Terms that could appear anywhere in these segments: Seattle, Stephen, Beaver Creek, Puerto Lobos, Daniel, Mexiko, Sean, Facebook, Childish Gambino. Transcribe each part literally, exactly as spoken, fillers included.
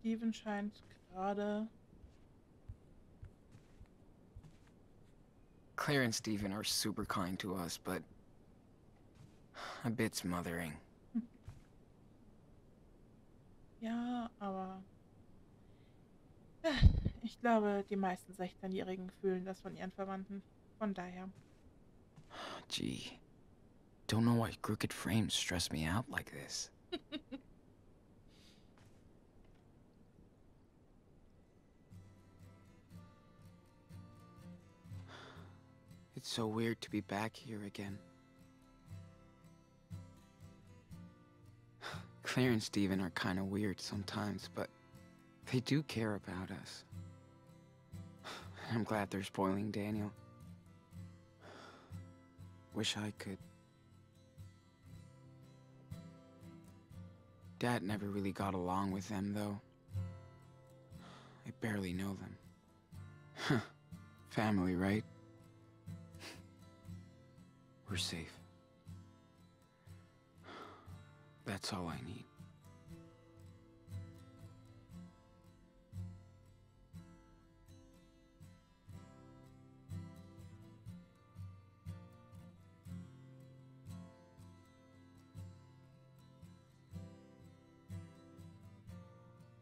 Stephen scheint gerade... Claire and Stephen are super kind to us, but... a bit smothering. Ja, aber... Ich glaube, die meisten sechzehnjährigen fühlen das von ihren Verwandten. Von daher. Gee. Don't know why crooked frames stress me out like this. It's so weird to be back here again. Claire and Stephen are kind of weird sometimes, but they do care about us. I'm glad they're spoiling Daniel. Wish I could. Dad never really got along with them, though. I barely know them. Family, right? We're safe. That's all I need.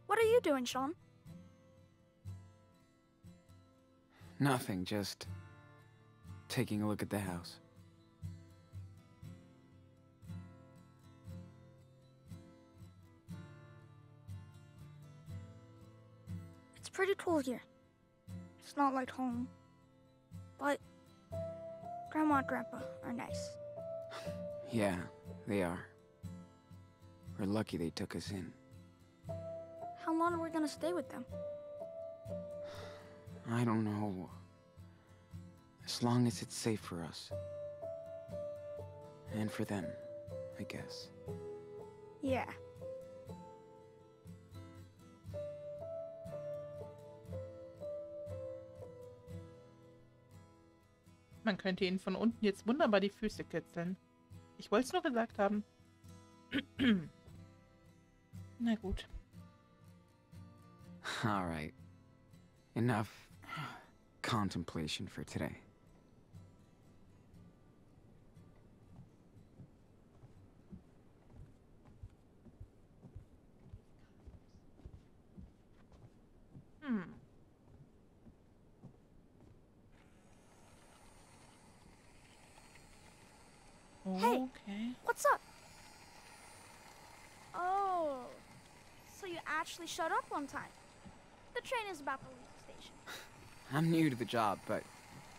What are you doing, Sean? Nothing, just taking a look at the house. Pretty cool here. It's not like home, but Grandma and Grandpa are nice. Yeah, they are. We're lucky they took us in. How long are we gonna stay with them? I don't know. As long as it's safe for us. And for them, I guess. Yeah. Man könnte ihnen von unten jetzt wunderbar die Füße kitzeln. Ich wollte es nur gesagt haben. Na gut. All right. Enough contemplation for today. Shut up on time. The train is about to leave the station. I'm new to the job, but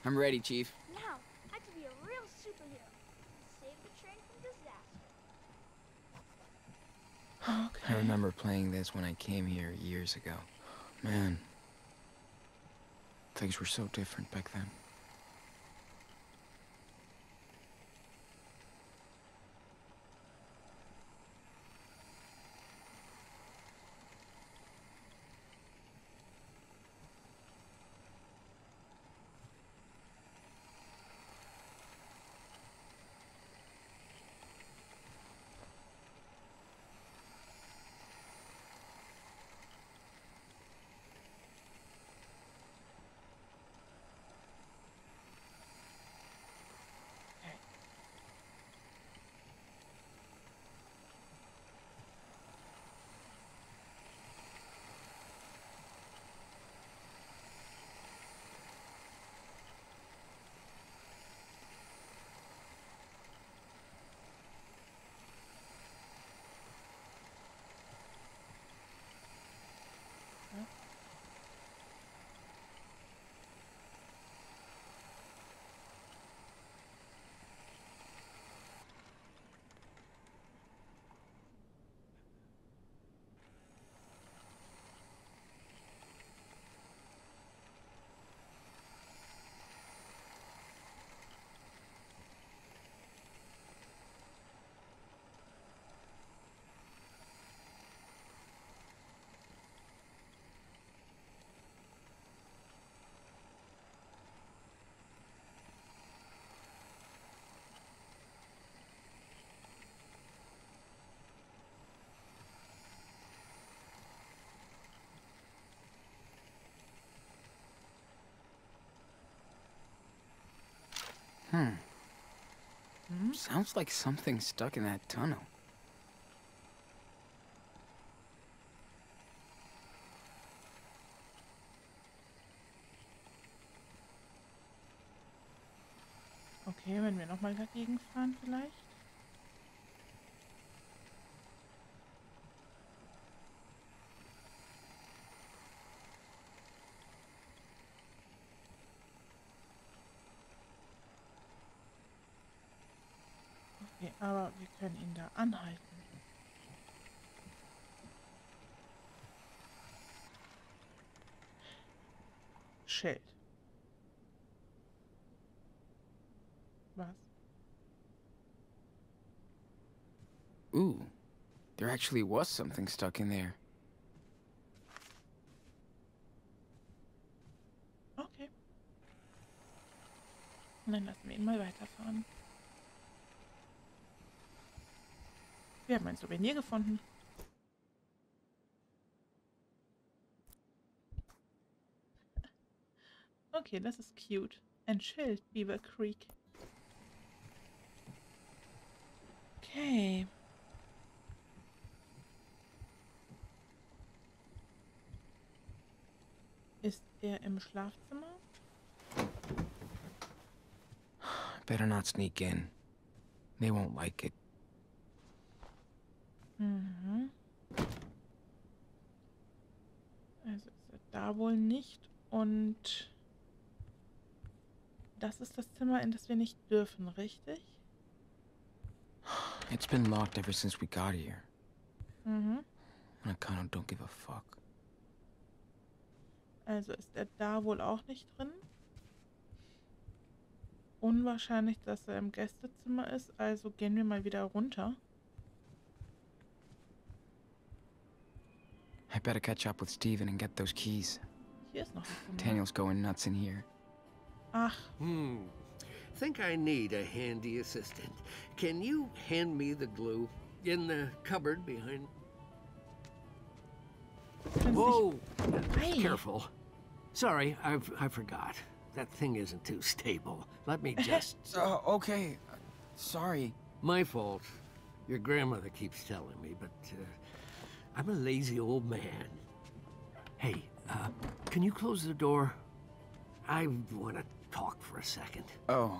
I'm ready, Chief. Now, I could be a real superhero and save the train from disaster. Okay. I remember playing this when I came here years ago. Man, things were so different back then. Hmm. Mm-hmm. Sounds like something's stuck in that tunnel. Okay, wenn wir nochmal dagegen fahren vielleicht. Okay, aber wir können ihn da anhalten. Schild. Was? Ooh, there actually was something stuck in there. Okay. Dann lassen wir ihn mal weiterfahren. Wir haben ein Souvenir gefunden. Okay, das ist cute. Ein Schild, Beaver Creek. Okay. Ist er im Schlafzimmer? Better not sneak in. They won't like it. Mhm. Also ist er da wohl nicht und das ist das Zimmer, in das wir nicht dürfen, richtig? It's been locked ever since we got here. Mhm. And I kind of don't give a fuck. Also ist er da wohl auch nicht drin? Unwahrscheinlich, dass er im Gästezimmer ist, also gehen wir mal wieder runter. I better catch up with Stephen and get those keys. Daniel's going nuts in here. Ah. Hmm. Think I need a handy assistant. Can you hand me the glue in the cupboard behind? Whoa! Hey. Careful. Sorry, I've I forgot. That thing isn't too stable. Let me just. uh, okay. Uh, sorry. My fault. Your grandmother keeps telling me, but. Uh, I'm a lazy old man. Hey, uh, can you close the door? I want to talk for a second. Oh.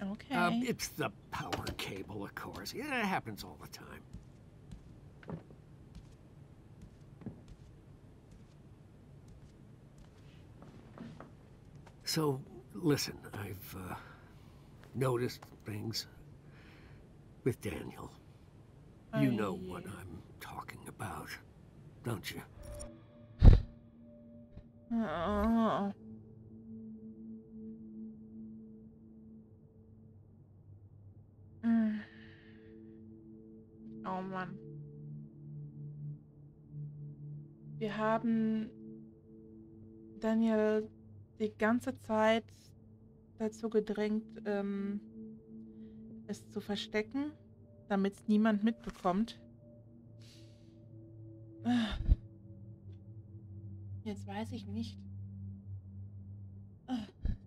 Okay. Uh, it's the power cable, of course. Yeah, it happens all the time. So, listen, I've uh, noticed things with Daniel. You know what I'm talking about, don't you? Oh. Mm. Oh Mann. Wir haben Daniel die ganze Zeit dazu gedrängt, ähm, es zu verstecken, damit es niemand mitbekommt. Jetzt weiß ich nicht.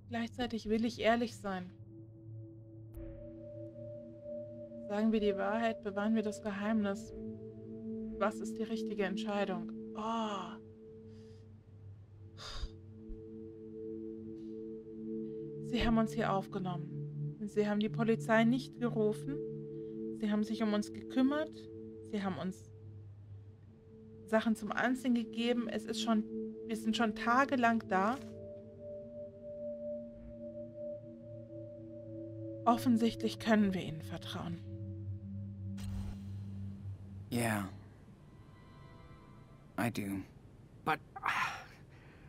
Gleichzeitig will ich ehrlich sein. Sagen wir die Wahrheit, bewahren wir das Geheimnis. Was ist die richtige Entscheidung? Oh. Sie haben uns hier aufgenommen. Sie haben die Polizei nicht gerufen. Sie haben sich um uns gekümmert. Sie haben uns Sachen zum Anziehen gegeben. Es ist schon, wir sind schon tagelang da. Offensichtlich können wir ihnen vertrauen. Yeah. I do. But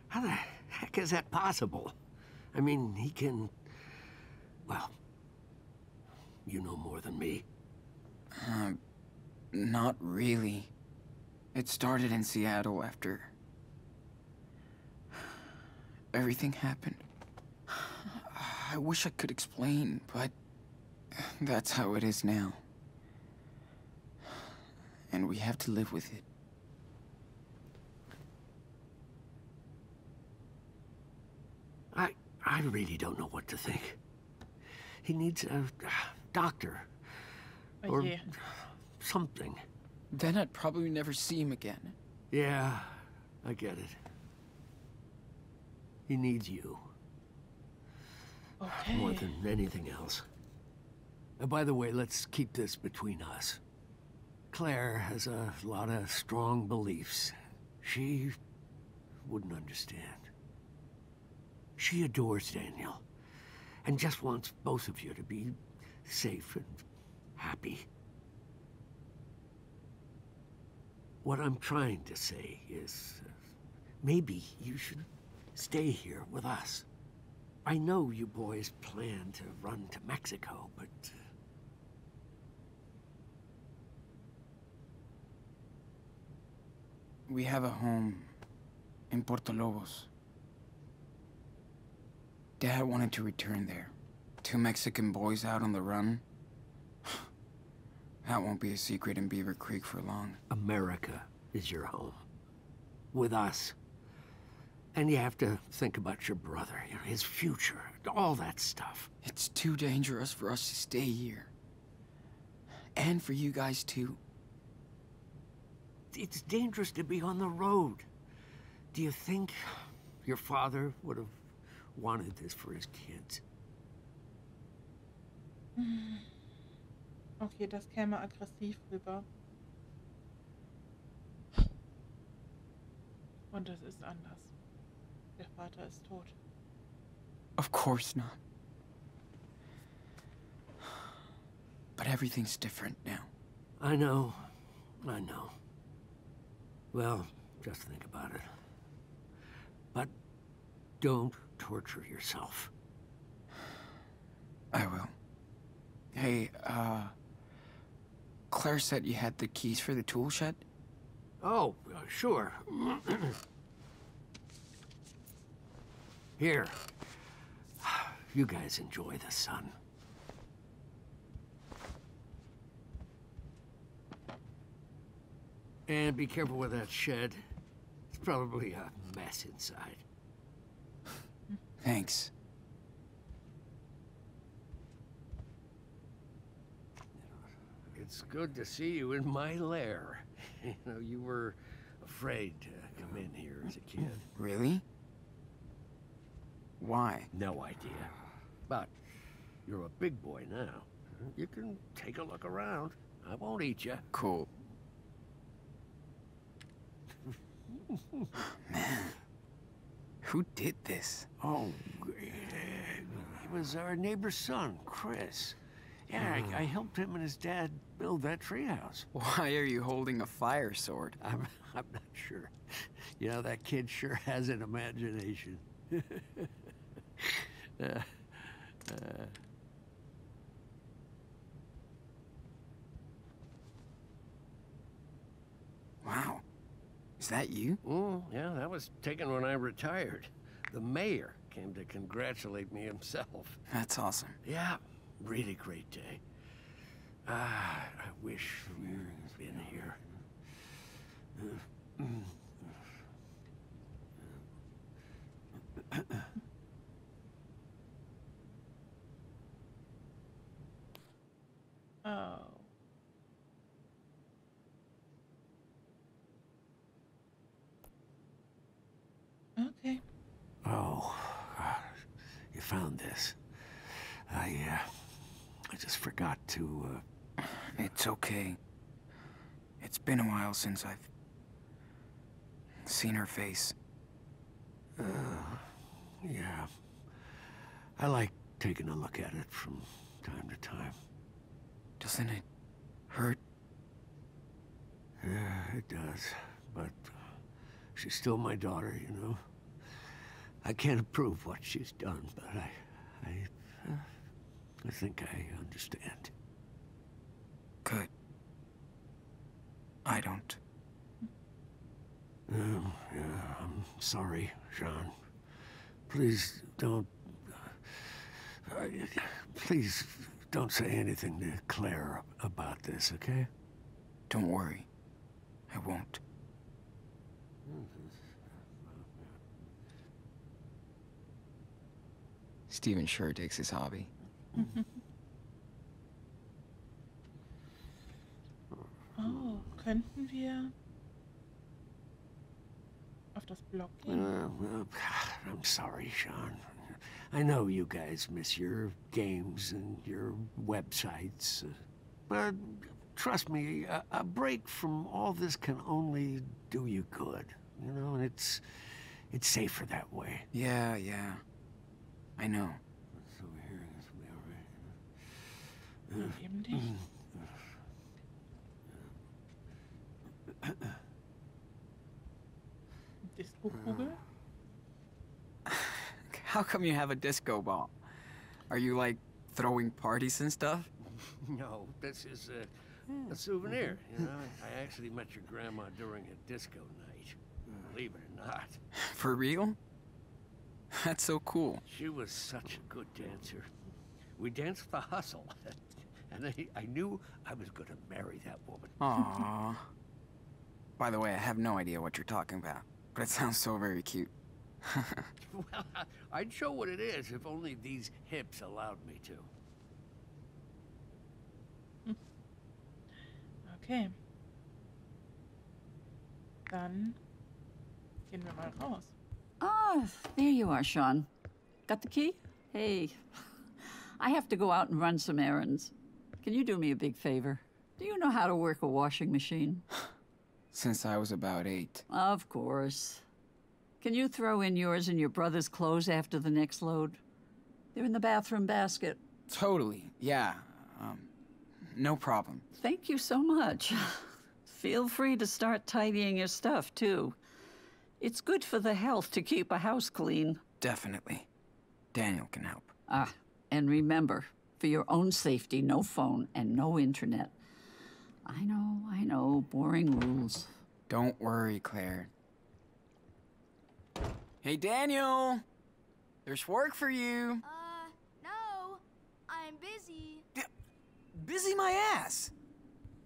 how the heck is that possible? I mean, he can. Well, you know more than me. Uh, not really. It started in Seattle after everything happened. I wish I could explain, but that's how it is now. And we have to live with it. I I really don't know what to think. He needs a doctor or yeah. something. Then I'd probably never see him again. Yeah, I get it. He needs you. Okay. More than anything else. And by the way, let's keep this between us. Claire has a lot of strong beliefs. She wouldn't understand. She adores Daniel and just wants both of you to be safe and happy. What I'm trying to say is uh, maybe you should stay here with us. I know you boys plan to run to Mexico, but... Uh, we have a home in Puerto Lobos. Dad wanted to return there. Two Mexican boys out on the run. That won't be a secret in Beaver Creek for long. America is your home. With us. And you have to think about your brother, you know, his future, all that stuff. It's too dangerous for us to stay here. And for you guys, too. It's dangerous to be on the road. Do you think your father would have wanted this for his kids? Mm. Okay, das käme aggressiv rüber. Und das ist anders. Der Vater ist tot. Of course not. But everything's different now. I know. I know. Well, just think about it. But don't torture yourself. I will. Hey, uh... Claire said you had the keys for the tool shed? Oh, uh, sure. Here. You guys enjoy the sun. And be careful with that shed. It's probably a mess inside. Thanks. It's good to see you in my lair. You know, you were afraid to come in here as a kid. Really? Why? No idea. But you're a big boy now. You can take a look around. I won't eat you. Cool. Man. Who did this? Oh, it was our neighbor's son, Chris. Yeah, I, I helped him and his dad build that treehouse. Why are you holding a fire sword? I'm, I'm not sure. You know, that kid sure has an imagination. uh, uh. Wow. Is that you? Mm, yeah, that was taken when I retired. The mayor came to congratulate me himself. That's awesome. Yeah. Really great day. Ah, I wish we had been here. Oh. Okay. Oh, God. You found this. I, uh... I just forgot to, uh... It's okay. It's been a while since I've... seen her face. Uh, yeah. I like taking a look at it from time to time. Doesn't it... hurt? Yeah, it does. But... she's still my daughter, you know? I can't approve what she's done, but I... I... Uh, I think I understand. Good. I don't. Oh, yeah, I'm sorry, Sean. Please don't... Uh, please don't say anything to Claire about this, okay? Don't worry. I won't. Stephen sure takes his hobby. Oh, könnten wir auf das Block gehen? Uh, well, I'm sorry, Sean. I know you guys miss your games and your websites, but trust me, a, a break from all this can only do you good. You know, and it's it's safer that way. Yeah, yeah. I know. So here, this will be all right. Eben dich. Disco-Kugel? How come you have a disco ball? Are you, like, throwing parties and stuff? No, this is a, a souvenir, you know? I actually met your grandma during a disco night, believe it or not. For real? That's so cool. She was such a good dancer. We danced the hustle, and I, I knew I was gonna marry that woman. Aww. By the way, I have no idea what you're talking about, but it sounds so very cute. Well, I'd show what it is if only these hips allowed me to. Okay. Dann gehen wir mal raus. Oh, there you are, Sean. Got the key? Hey, I have to go out and run some errands. Can you do me a big favor? Do you know how to work a washing machine? Since I was about eight. Of course. Can you throw in yours and your brother's clothes after the next load? They're in the bathroom basket. Totally, yeah. Um, no problem. Thank you so much. Feel free to start tidying your stuff, too. It's good for the health to keep a house clean. Definitely. Daniel can help. Ah, and remember, for your own safety, no phone and no internet. I know, I know, boring rules. Don't worry, Claire. Hey, Daniel! There's work for you! Uh, no. I'm busy. D- busy my ass!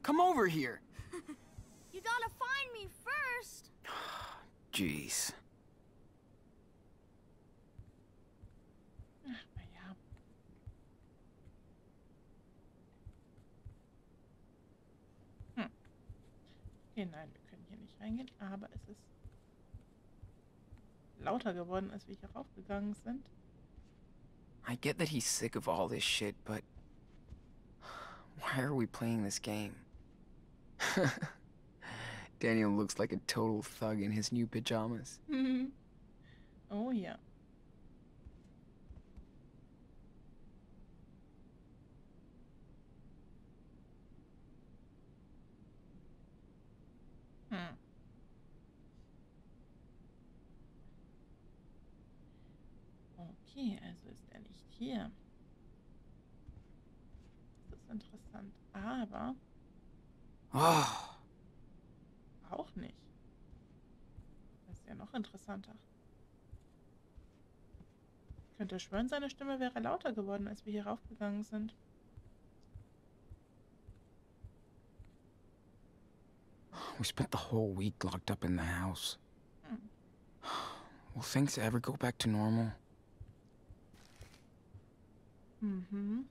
Come over here! You gotta find me first! Jeez. Ach, na ja. Hm. Okay, nein, wir können hier nicht reingehen, aber es ist lauter geworden, als wir hier raufgegangen sind. I get that he's sick of all this shit, but why are we playing this game? Daniel looks like a total thug in his new pajamas. Oh yeah. Hmm. Okay, also ist er nicht hier. Das ist interessant, aber oh. Auch nicht. Das ist ja noch interessanter. Ich könnte schwören, seine Stimme wäre lauter geworden, als wir hier raufgegangen sind. We spent the whole week locked up in the house. Hm. Will things ever go back to normal? Mm-hmm.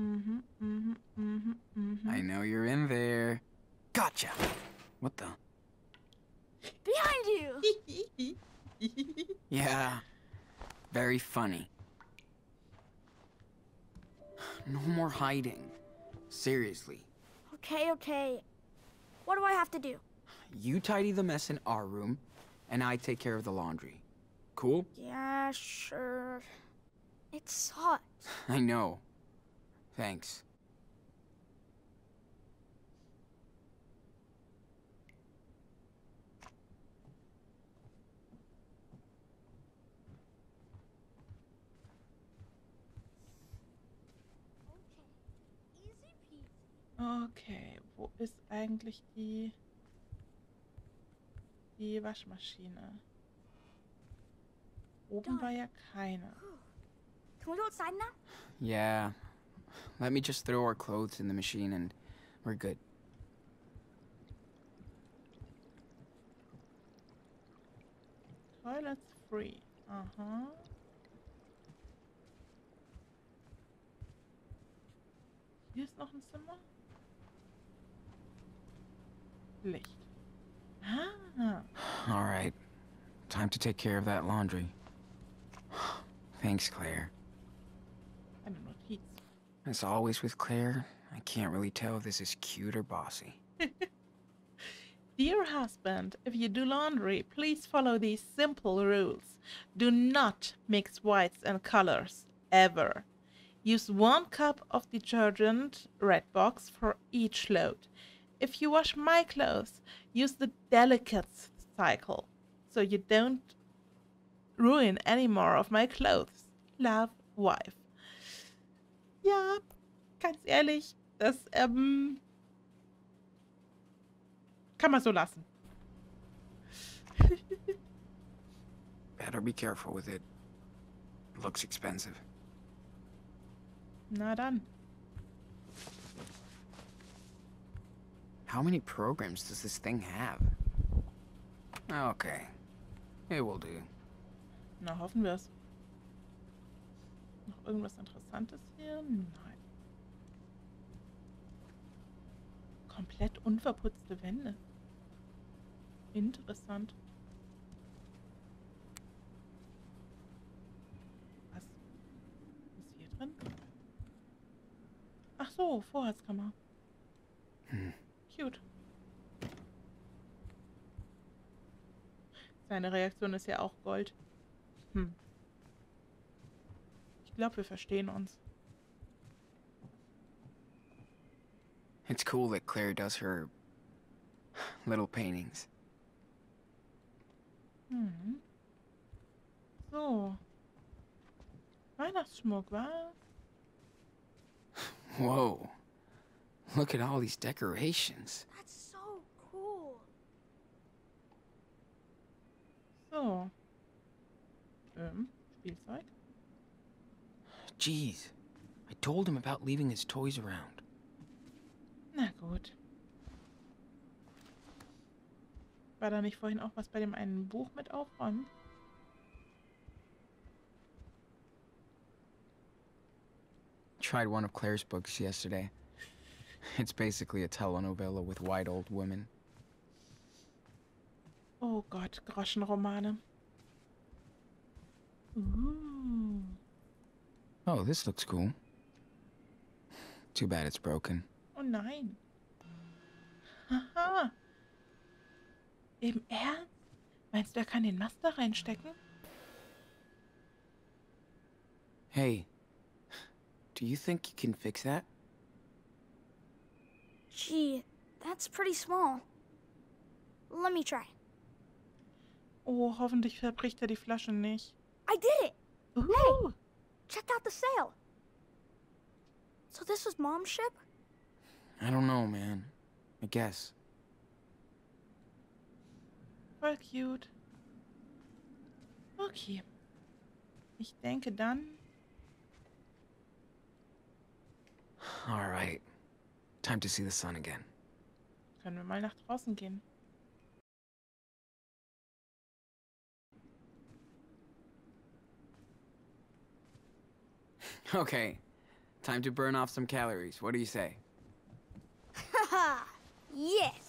Mm-hmm, mm-hmm, mm-hmm, mm-hmm. I know you're in there. Gotcha! What the? Behind you! Yeah. Very funny. No more hiding. Seriously. Okay, okay. What do I have to do? You tidy the mess in our room, and I take care of the laundry. Cool? Yeah, sure. It's hot. I know. Thanks. Okay, wo ist eigentlich die, die Waschmaschine? Oben war ja keine. Can we go outside now? Yeah. Let me just throw our clothes in the machine and we're good. Toilet's free. Uh-huh. Hier ist noch ein Zimmer. Licht. Ah. All right. Time to take care of that laundry. Thanks, Claire. As always with Claire, I can't really tell if this is cute or bossy. Dear husband, if you do laundry, please follow these simple rules. Do not mix whites and colors, ever. Use one cup of detergent, red box, for each load. If you wash my clothes, use the delicate cycle, so you don't ruin any more of my clothes. Love, wife. Ja, ganz ehrlich, das ähm, kann man so lassen. Better be careful with it. Looks expensive. Na dann. How many programs does this thing have? Okay. It will do. Na, hoffen wir's. Noch irgendwas Interessantes hier? Nein. Komplett unverputzte Wände. Interessant. Was ist hier drin? Ach so, Vorratskammer. Hm. Cute. Seine Reaktion ist ja auch Gold. Hm. Ich glaube, wir verstehen uns. It's cool that Claire does her little paintings. Hm. So. Weihnachtsschmuck, wa? Whoa. Look at all these decorations. That's so cool. So. Ähm, Spielzeug. Jeez, I told him about leaving his toys around. Na gut. War da nicht vorhin auch was bei dem einen Buch mit aufräumen? Tried one of Claire's books yesterday. It's basically a telenovela with white old women. Oh Gott, Groschenromane. Ooh. Oh, this looks cool. Too bad it's broken. Oh nein. Haha. Im Ernst? Meinst du, er kann den Mast da reinstecken? Hey, do you think you can fix that? Gee, that's pretty small. Let me try. Oh, hoffentlich verbricht er die Flasche nicht. I did it! Hey! Check out the sail. So this was Mom's ship? I don't know, man. I guess. Voll cute. Okay. Ich denke dann. All right. Time to see the sun again. Können wir mal nach draußen gehen? Okay, time to burn off some calories. What do you say? Haha, yes.